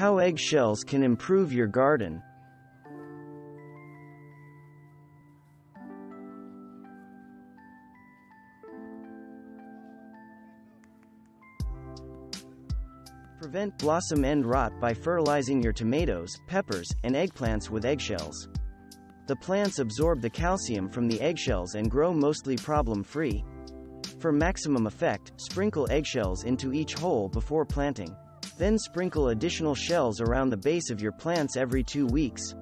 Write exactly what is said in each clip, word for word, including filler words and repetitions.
How eggshells can improve your garden. Prevent blossom end rot by fertilizing your tomatoes, peppers, and eggplants with eggshells. The plants absorb the calcium from the eggshells and grow mostly problem-free. For maximum effect, sprinkle eggshells into each hole before planting. Then sprinkle additional shells around the base of your plants every two weeks.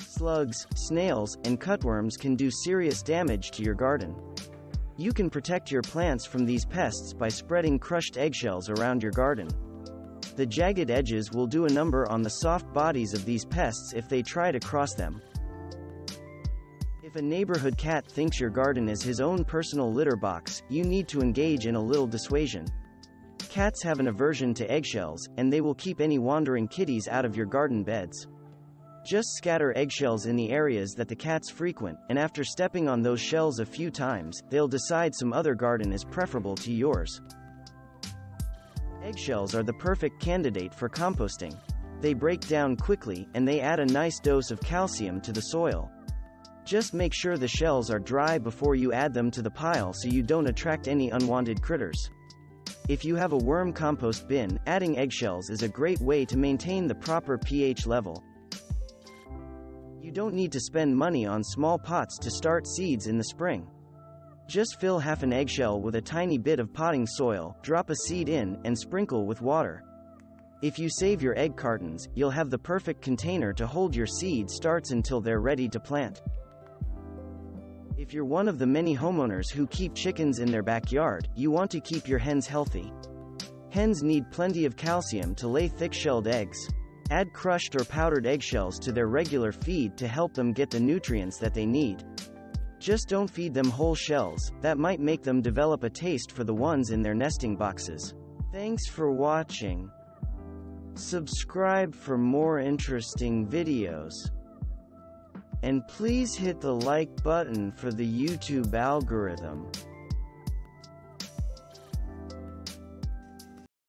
Slugs, snails, and cutworms can do serious damage to your garden. You can protect your plants from these pests by spreading crushed eggshells around your garden. The jagged edges will do a number on the soft bodies of these pests if they try to cross them. If a neighborhood cat thinks your garden is his own personal litter box, you need to engage in a little dissuasion. Cats have an aversion to eggshells, and they will keep any wandering kitties out of your garden beds. Just scatter eggshells in the areas that the cats frequent, and after stepping on those shells a few times, they'll decide some other garden is preferable to yours. Eggshells are the perfect candidate for composting. They break down quickly, and they add a nice dose of calcium to the soil. Just make sure the shells are dry before you add them to the pile so you don't attract any unwanted critters. If you have a worm compost bin, adding eggshells is a great way to maintain the proper pH level. You don't need to spend money on small pots to start seeds in the spring. Just fill half an eggshell with a tiny bit of potting soil, drop a seed in, and sprinkle with water. If you save your egg cartons, you'll have the perfect container to hold your seed starts until they're ready to plant. If you're one of the many homeowners who keep chickens in their backyard, you want to keep your hens healthy. Hens need plenty of calcium to lay thick-shelled eggs. Add crushed or powdered eggshells to their regular feed to help them get the nutrients that they need. Just don't feed them whole shells, that might make them develop a taste for the ones in their nesting boxes. Thanks for watching. Subscribe for more interesting videos. And please hit the like button for the YouTube algorithm.